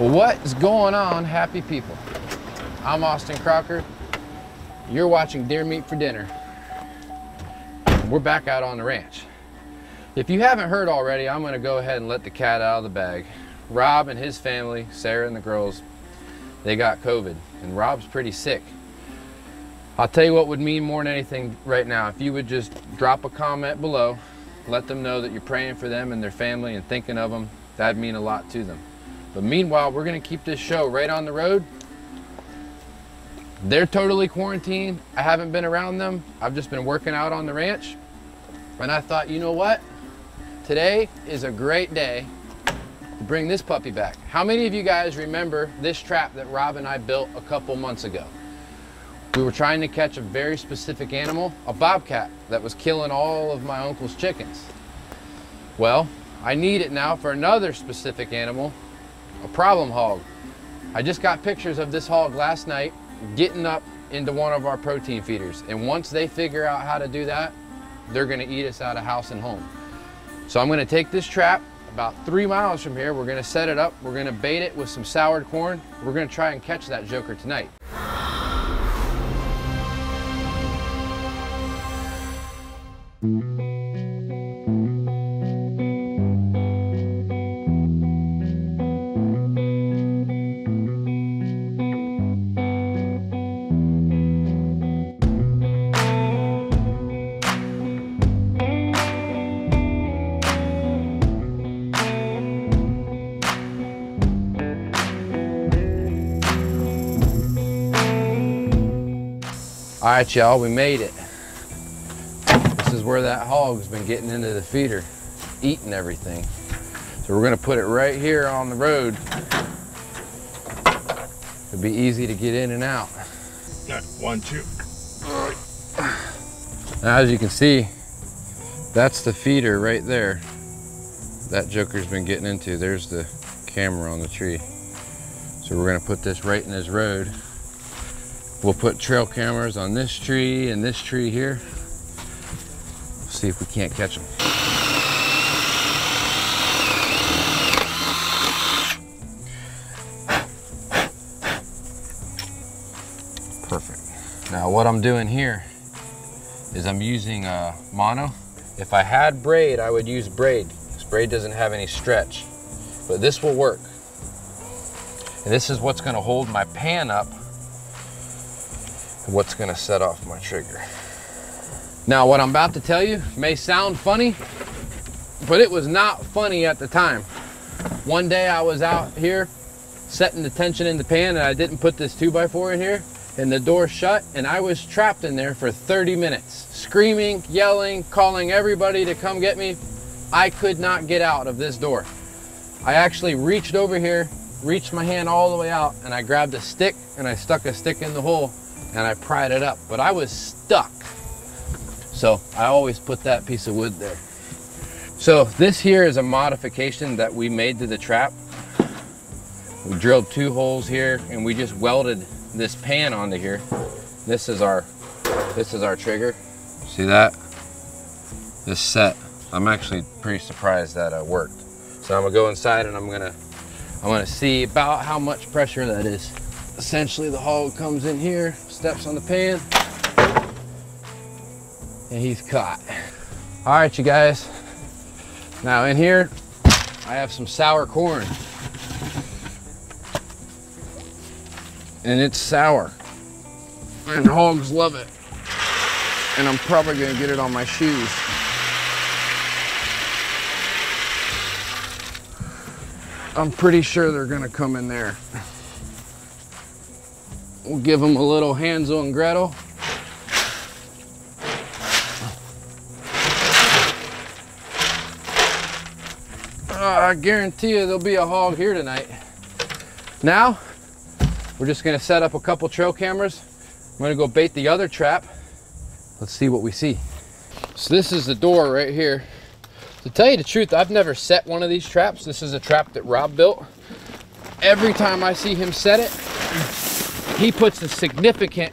What's going on, happy people? I'm Austin Crocker. You're watching Deer Meat for Dinner. We're back out on the ranch. If you haven't heard already, I'm gonna go ahead and let the cat out of the bag. Rob and his family, Sarah and the girls, they got COVID, and Rob's pretty sick. I'll tell you what would mean more than anything right now, if you would just drop a comment below, let them know that you're praying for them and their family and thinking of them. That'd mean a lot to them. But meanwhile, we're gonna keep this show right on the road. They're totally quarantined. I haven't been around them. I've just been working out on the ranch. And I thought, you know what? Today is a great day to bring this puppy back. How many of you guys remember this trap that Rob and I built a couple months ago? We were trying to catch a very specific animal, a bobcat that was killing all of my uncle's chickens. Well, I need it now for another specific animal, a problem hog. I just got pictures of this hog last night getting up into one of our protein feeders. And once they figure out how to do that, they're gonna eat us out of house and home. So I'm gonna take this trap about 3 miles from here. We're gonna set it up. We're gonna bait it with some soured corn. We're gonna try and catch that joker tonight. All right, y'all, we made it. This is where that hog's been getting into the feeder, eating everything. So we're gonna put it right here on the road. It'll be easy to get in and out. Got one, two. All right. Now, as you can see, that's the feeder right there that joker's been getting into. There's the camera on the tree. So we're gonna put this right in his road. We'll put trail cameras on this tree and this tree here. See if we can't catch them. Perfect. Now what I'm doing here is I'm using mono. If I had braid, I would use braid. This braid doesn't have any stretch, but this will work. And this is what's gonna hold my pan up, what's gonna set off my trigger. Now, what I'm about to tell you may sound funny, but it was not funny at the time. One day I was out here setting the tension in the pan and I didn't put this 2x4 in here and the door shut and I was trapped in there for 30 minutes, screaming, yelling, calling everybody to come get me. I could not get out of this door. I actually reached over here, reached my hand all the way out and I grabbed a stick and I stuck a stick in the hole and I pried it up, but I was stuck. So I always put that piece of wood there. So this here is a modification that we made to the trap. We drilled 2 holes here and we just welded this pan onto here. This is our trigger. See that? This set. I'm actually pretty surprised that it worked. So I'm gonna go inside and I'm gonna see about how much pressure that is. Essentially, the hog comes in here, steps on the pan, and he's caught. All right, you guys. Now in here, I have some sour corn. And it's sour. And hogs love it. And I'm probably gonna get it on my shoes. I'm pretty sure they're gonna come in there. We'll give them a little Hansel and Gretel. I guarantee you there'll be a hog here tonight. Now, we're just gonna set up a couple trail cameras. I'm gonna go bait the other trap. Let's see what we see. So this is the door right here. To tell you the truth, I've never set one of these traps. This is a trap that Rob built. Every time I see him set it, he puts a significant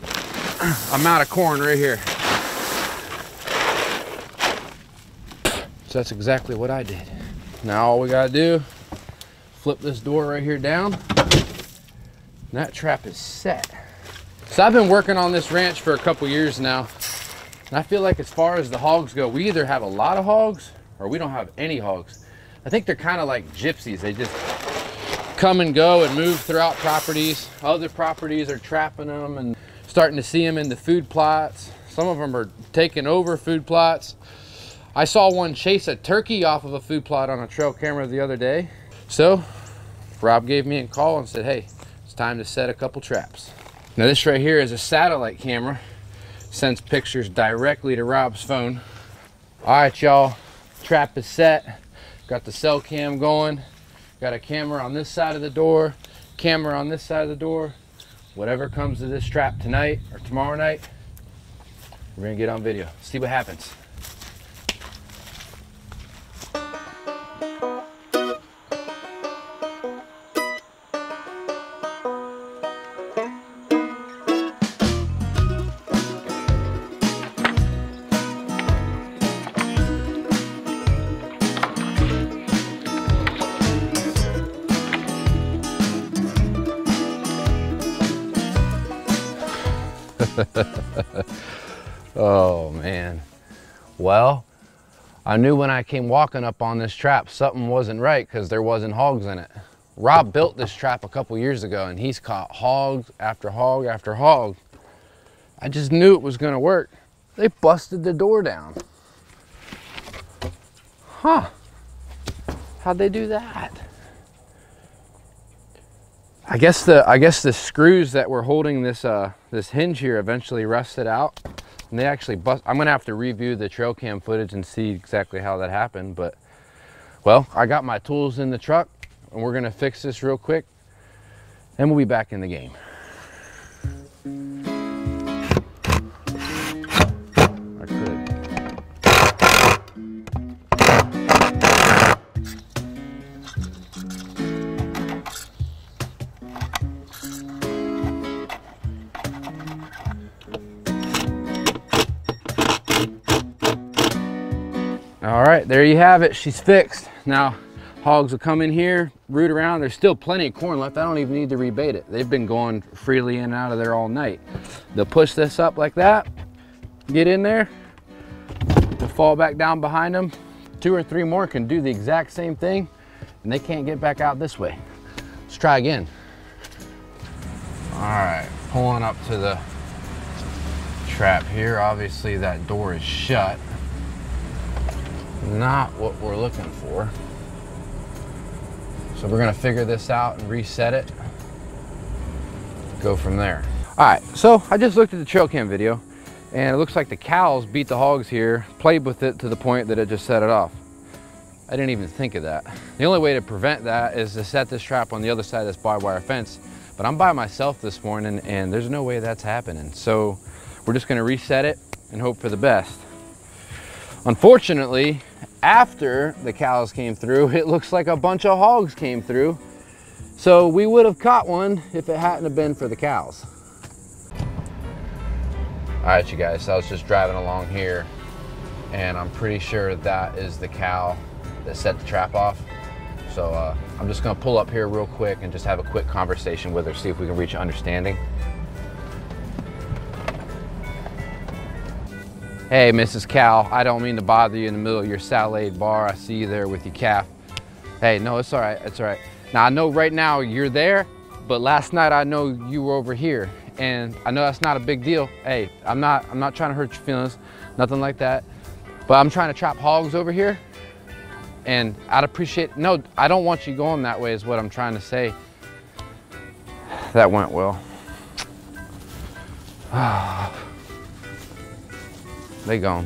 amount of corn right here. So that's exactly what I did. Now all we gotta do, flip this door right here down. And that trap is set. So I've been working on this ranch for a couple years now. And I feel like as far as the hogs go, we either have a lot of hogs or we don't have any hogs. I think they're kind of like gypsies. They just come and go and move throughout properties. Other properties are trapping them and starting to see them in the food plots. Some of them are taking over food plots. I saw one chase a turkey off of a food plot on a trail camera the other day. So Rob gave me a call and said, hey, it's time to set a couple traps. Now this right here is a satellite camera. Sends pictures directly to Rob's phone. All right, y'all, trap is set. Got the cell cam going. Got a camera on this side of the door, camera on this side of the door. Whatever comes to this trap tonight or tomorrow night, we're gonna get on video, see what happens. Oh man, well, I knew when I came walking up on this trap something wasn't right because there wasn't hogs in it. Rob built this trap a couple years ago and he's caught hogs after hog after hog. I just knew it was gonna work. They busted the door down. Huh, how'd they do that? I guess the screws that were holding this this hinge here eventually rusted out, and they actually bust. I'm gonna have to review the trail cam footage and see exactly how that happened. But well, I got my tools in the truck, and we're gonna fix this real quick, and we'll be back in the game. All right, there you have it, she's fixed. Now, hogs will come in here, root around. There's still plenty of corn left. I don't even need to rebait it. They've been going freely in and out of there all night. They'll push this up like that, get in there, they'll fall back down behind them. 2 or 3 more can do the exact same thing, and they can't get back out this way. Let's try again. All right, pulling up to the trap here. Obviously, that door is shut. Not what we're looking for. So we're gonna figure this out and reset it, go from there. All right, so I just looked at the trail cam video and it looks like the cows beat the hogs here, played with it to the point that it just set it off. I didn't even think of that. The only way to prevent that is to set this trap on the other side of this barbed wire fence, but I'm by myself this morning and there's no way that's happening. So we're just gonna reset it and hope for the best. Unfortunately, after the cows came through, it looks like a bunch of hogs came through. So we would have caught one if it hadn't have been for the cows. All right, you guys, so I was just driving along here and I'm pretty sure that is the cow that set the trap off. So I'm just gonna pull up here real quick and just have a quick conversation with her, see if we can reach an understanding. Hey, Mrs. Cow, I don't mean to bother you in the middle of your salad bar. I see you there with your calf. Hey, no, it's all right, it's all right. Now, I know right now you're there, but last night I know you were over here, and I know that's not a big deal. Hey, I'm not trying to hurt your feelings, nothing like that, but I'm trying to trap hogs over here, and I'd appreciate, no, I don't want you going that way is what I'm trying to say. That went well. They gone.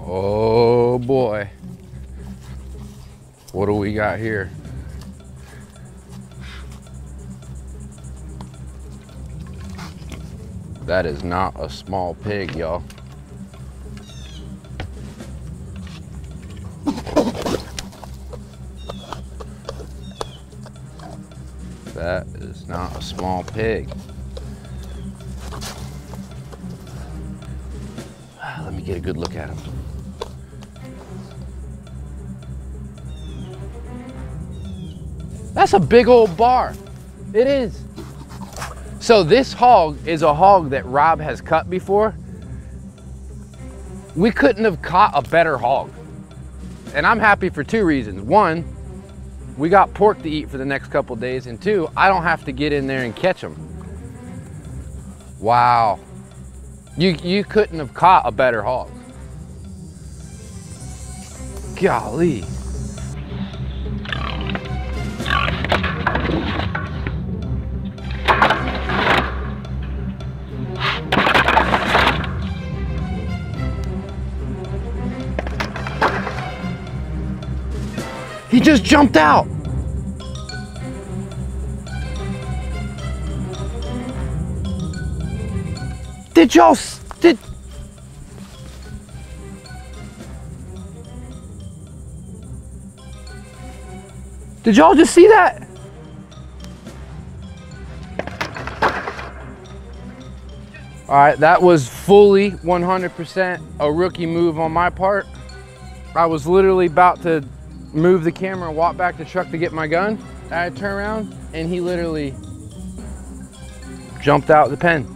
Oh boy. What do we got here? That is not a small pig, y'all. That is not a small pig. Let me get a good look at him. That's a big old bar. It is. So this hog is a hog that Rob has cut before. We couldn't have caught a better hog. And I'm happy for two reasons. One, we got pork to eat for the next couple days. And two, I don't have to get in there and catch them. Wow. You couldn't have caught a better hog. Golly. He just jumped out. Did y'all? Did y'all just see that? All right, that was fully 100% a rookie move on my part. I was literally about to move the camera and walk back to the truck to get my gun. I turn around and he literally jumped out the pen.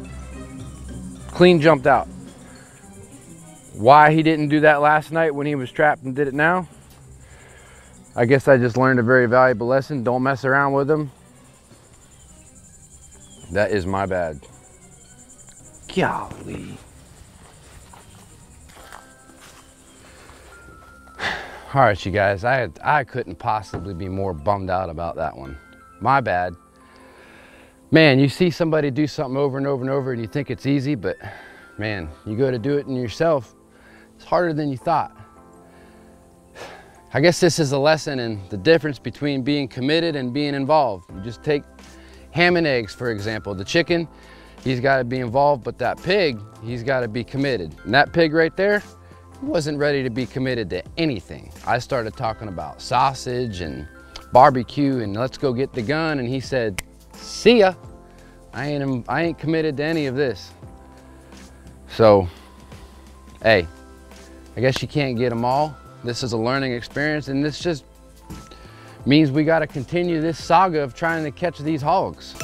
Clean jumped out. Why he didn't do that last night when he was trapped and did it now? I guess I just learned a very valuable lesson. Don't mess around with them. That is my bad. Golly. All right, you guys, I couldn't possibly be more bummed out about that one. My bad. Man, you see somebody do something over and over and over and you think it's easy, but man, you go to do it in yourself, it's harder than you thought. I guess this is a lesson in the difference between being committed and being involved. You just take ham and eggs, for example. The chicken, he's got to be involved, but that pig, he's got to be committed. And that pig right there, he wasn't ready to be committed to anything. I started talking about sausage and barbecue and let's go get the gun, and he said, see ya. I ain't committed to any of this. So, hey, I guess you can't get them all. This is a learning experience, and this just means we got to continue this saga of trying to catch these hogs.